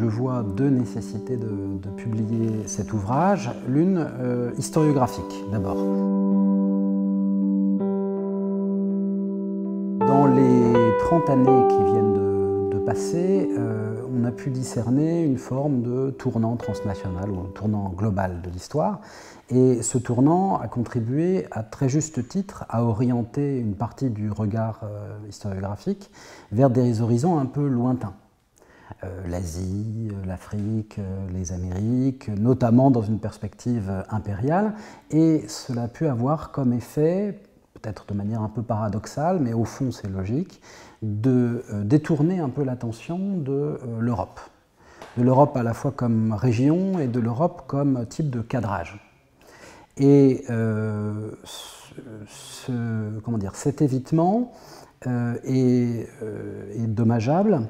je vois deux nécessités de publier cet ouvrage. L'une historiographique d'abord. Dans les 30 années qui viennent de passer, on a pu discerner une forme de tournant transnational ou un tournant global de l'histoire. Et ce tournant a contribué à très juste titre à orienter une partie du regard historiographique vers des horizons un peu lointains. L'Asie, l'Afrique, les Amériques, notamment dans une perspective impériale. Et cela a pu avoir comme effet, peut-être de manière un peu paradoxale, mais au fond c'est logique, de détourner un peu l'attention de l'Europe. De l'Europe à la fois comme région et de l'Europe comme type de cadrage. Et cet évitement est dommageable.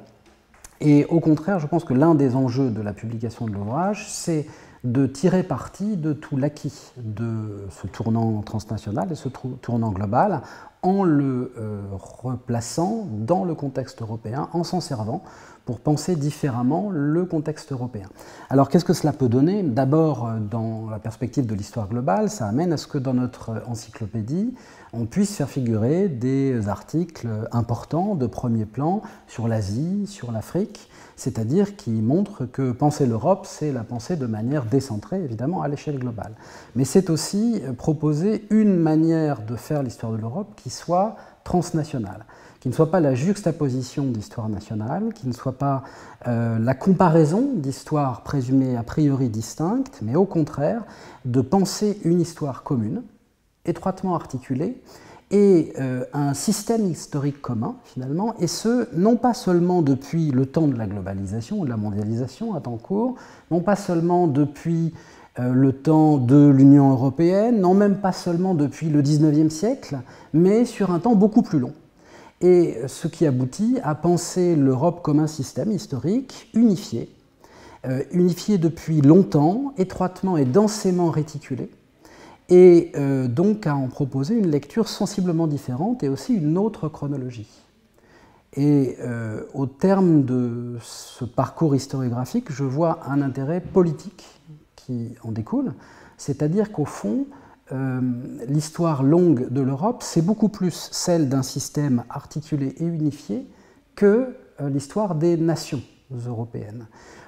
Et au contraire, je pense que l'un des enjeux de la publication de l'ouvrage, c'est de tirer parti de tout l'acquis de ce tournant transnational et ce tournant global en le replaçant dans le contexte européen, en s'en servant pour penser différemment le contexte européen. Alors qu'est-ce que cela peut donner? D'abord, dans la perspective de l'histoire globale, ça amène à ce que dans notre encyclopédie, on puisse faire figurer des articles importants de premier plan sur l'Asie, sur l'Afrique, c'est-à-dire qui montrent que penser l'Europe, c'est la penser de manière décentrée, évidemment, à l'échelle globale. Mais c'est aussi proposer une manière de faire l'histoire de l'Europe qui soit transnationale, qui ne soit pas la juxtaposition d'histoire nationale, qui ne soit pas la comparaison d'histoires présumées a priori distinctes, mais au contraire, de penser une histoire commune, étroitement articulé, et un système historique commun, finalement, et ce, non pas seulement depuis le temps de la globalisation ou de la mondialisation à temps court, non pas seulement depuis le temps de l'Union européenne, non même pas seulement depuis le 19e siècle, mais sur un temps beaucoup plus long. Et ce qui aboutit à penser l'Europe comme un système historique unifié depuis longtemps, étroitement et densément réticulé, et donc à en proposer une lecture sensiblement différente et aussi une autre chronologie. Et au terme de ce parcours historiographique, je vois un intérêt politique qui en découle, c'est-à-dire qu'au fond, l'histoire longue de l'Europe, c'est beaucoup plus celle d'un système articulé et unifié que l'histoire des nations européennes.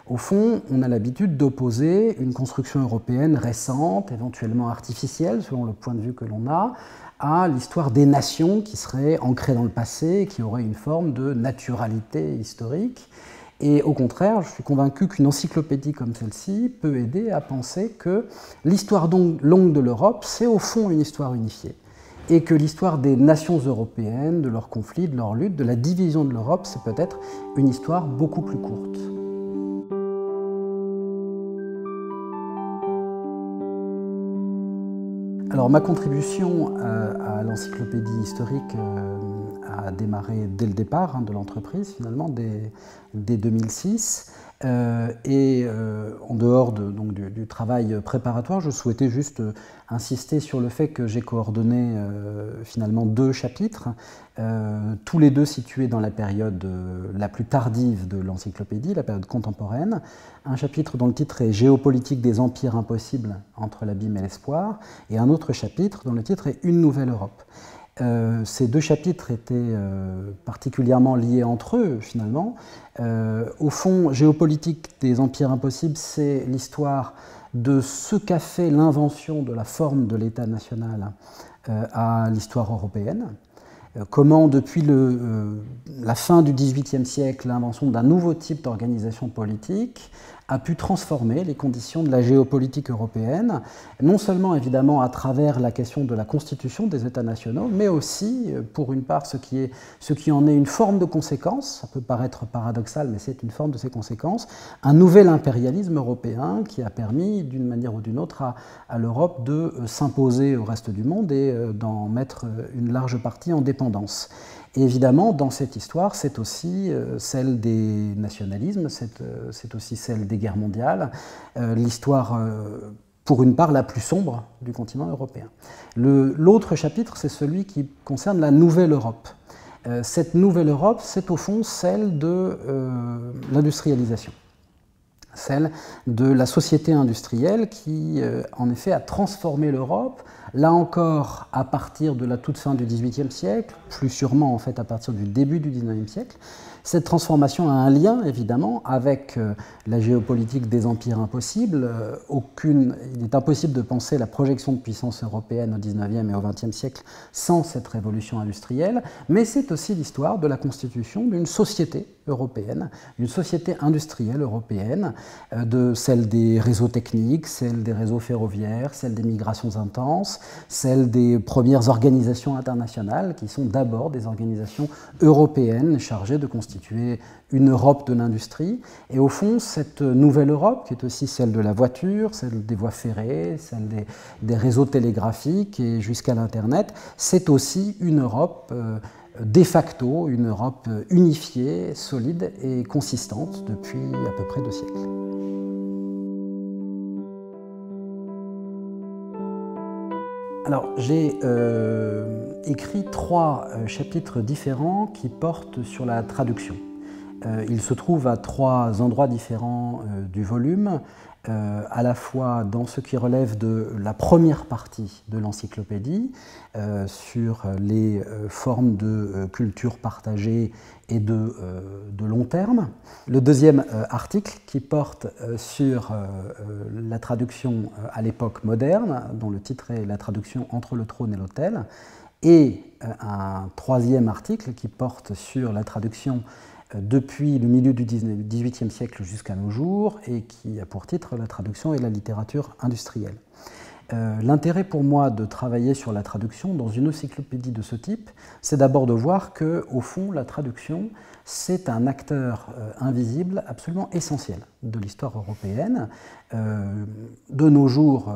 Au fond, on a l'habitude d'opposer une construction européenne récente, éventuellement artificielle, selon le point de vue que l'on a, à l'histoire des nations qui serait ancrée dans le passé et qui aurait une forme de naturalité historique. Et au contraire, je suis convaincu qu'une encyclopédie comme celle-ci peut aider à penser que l'histoire longue de l'Europe, c'est au fond une histoire unifiée. Et que l'histoire des nations européennes, de leurs conflits, de leurs luttes, de la division de l'Europe, c'est peut-être une histoire beaucoup plus courte. Alors ma contribution à l'encyclopédie historique a démarré dès le départ de l'entreprise, finalement, dès 2006. En dehors du travail préparatoire, je souhaitais juste insister sur le fait que j'ai coordonné finalement deux chapitres, tous les deux situés dans la période la plus tardive de l'encyclopédie, la période contemporaine. Un chapitre dont le titre est « Géopolitique des empires impossibles entre l'abîme et l'espoir » et un autre chapitre dont le titre est « Une nouvelle Europe ». Ces deux chapitres étaient particulièrement liés entre eux, finalement. Au fond, Géopolitique des empires impossibles, c'est l'histoire de ce qu'a fait l'invention de la forme de l'État national à l'histoire européenne. Comment, depuis la fin du XVIIIe siècle, l'invention d'un nouveau type d'organisation politique a pu transformer les conditions de la géopolitique européenne, non seulement évidemment à travers la question de la constitution des États nationaux, mais aussi, pour une part, ce qui en est une forme de conséquence, ça peut paraître paradoxal, mais c'est une forme de ses conséquences, un nouvel impérialisme européen qui a permis, d'une manière ou d'une autre, à l'Europe de s'imposer au reste du monde et d'en mettre une large partie en dépendance. Et évidemment, dans cette histoire, c'est aussi celle des nationalismes, c'est aussi celle des guerres mondiales, l'histoire, pour une part, la plus sombre du continent européen. L'autre chapitre, c'est celui qui concerne la Nouvelle Europe. Cette Nouvelle Europe, c'est au fond celle de l'industrialisation. celle de la société industrielle qui, en effet, a transformé l'Europe, là encore à partir de la toute fin du XVIIIe siècle, plus sûrement en fait à partir du début du XIXe siècle. Cette transformation a un lien, évidemment, avec la géopolitique des empires impossibles. Il est impossible de penser la projection de puissance européenne au XIXe et au XXe siècle sans cette révolution industrielle, mais c'est aussi l'histoire de la constitution d'une société européenne, une société industrielle européenne, de celle des réseaux techniques, celle des réseaux ferroviaires, celle des migrations intenses, celle des premières organisations internationales, qui sont d'abord des organisations européennes chargées de constituer une Europe de l'industrie. Et au fond, cette nouvelle Europe, qui est aussi celle de la voiture, celle des voies ferrées, celle des réseaux télégraphiques et jusqu'à l'Internet, c'est aussi une Europe de facto, une Europe unifiée, solide et consistante depuis à peu près 2 siècles. Alors, j'ai écrit 3 chapitres différents qui portent sur la traduction. Ils se trouvent à 3 endroits différents du volume, à la fois dans ce qui relève de la première partie de l'encyclopédie, sur les formes de culture partagée et de long terme. Le deuxième article qui porte sur la traduction à l'époque moderne, dont le titre est « La traduction entre le trône et l'autel », et un troisième article qui porte sur la traduction depuis le milieu du XVIIIe siècle jusqu'à nos jours, et qui a pour titre la traduction et la littérature industrielle. L'intérêt pour moi de travailler sur la traduction dans une encyclopédie de ce type, c'est d'abord de voir que, au fond, la traduction, c'est un acteur invisible absolument essentiel de l'histoire européenne. De nos jours,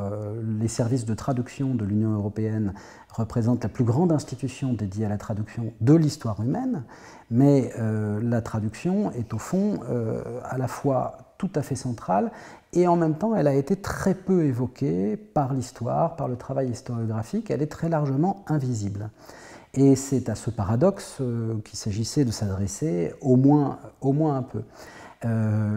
les services de traduction de l'Union européenne représentent la plus grande institution dédiée à la traduction de l'histoire humaine, mais la traduction est au fond à la fois tout à fait centrale et en même temps elle a été très peu évoquée par l'histoire, par le travail historiographique, elle est très largement invisible. Et c'est à ce paradoxe qu'il s'agissait de s'adresser au moins un peu.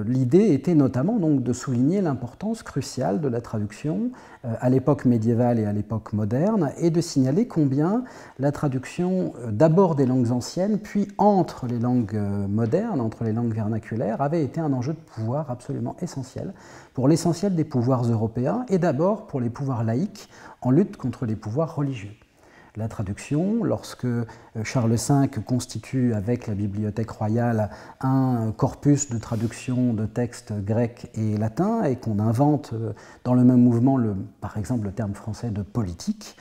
L'idée était notamment donc de souligner l'importance cruciale de la traduction à l'époque médiévale et à l'époque moderne, et de signaler combien la traduction d'abord des langues anciennes, puis entre les langues modernes, entre les langues vernaculaires, avait été un enjeu de pouvoir absolument essentiel pour l'essentiel des pouvoirs européens, et d'abord pour les pouvoirs laïques en lutte contre les pouvoirs religieux. La traduction, lorsque Charles V constitue avec la Bibliothèque royale un corpus de traduction de textes grecs et latins, et qu'on invente dans le même mouvement, par exemple, le terme français de « politique »,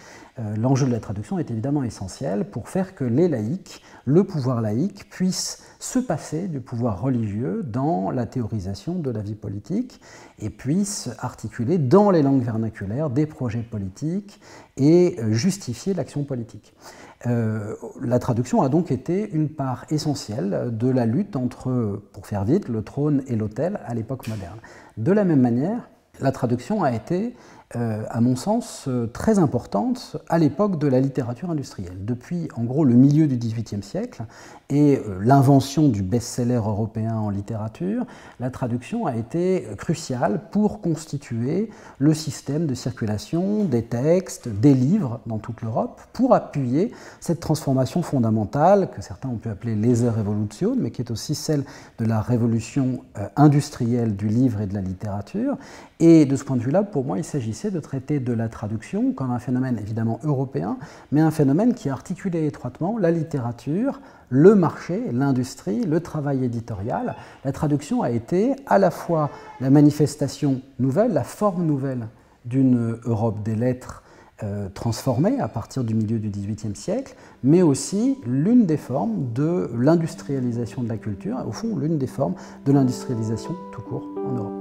l'enjeu de la traduction est évidemment essentiel pour faire que les laïcs, le pouvoir laïque, puissent se passer du pouvoir religieux dans la théorisation de la vie politique et puissent articuler dans les langues vernaculaires des projets politiques et justifier l'action politique. La traduction a donc été une part essentielle de la lutte entre, pour faire vite, le trône et l'autel à l'époque moderne. De la même manière, la traduction a été, à mon sens, très importante à l'époque de la littérature industrielle. Depuis, en gros, le milieu du XVIIIe siècle et l'invention du best-seller européen en littérature, la traduction a été cruciale pour constituer le système de circulation des textes, des livres dans toute l'Europe, pour appuyer cette transformation fondamentale que certains ont pu appeler les révolutions, mais qui est aussi celle de la révolution industrielle du livre et de la littérature. Et de ce point de vue-là, pour moi, il s'agissait de traiter de la traduction comme un phénomène évidemment européen, mais un phénomène qui articulait étroitement la littérature, le marché, l'industrie, le travail éditorial. La traduction a été à la fois la manifestation nouvelle, la forme nouvelle d'une Europe des lettres transformée à partir du milieu du XVIIIe siècle, mais aussi l'une des formes de l'industrialisation de la culture, au fond l'une des formes de l'industrialisation tout court en Europe.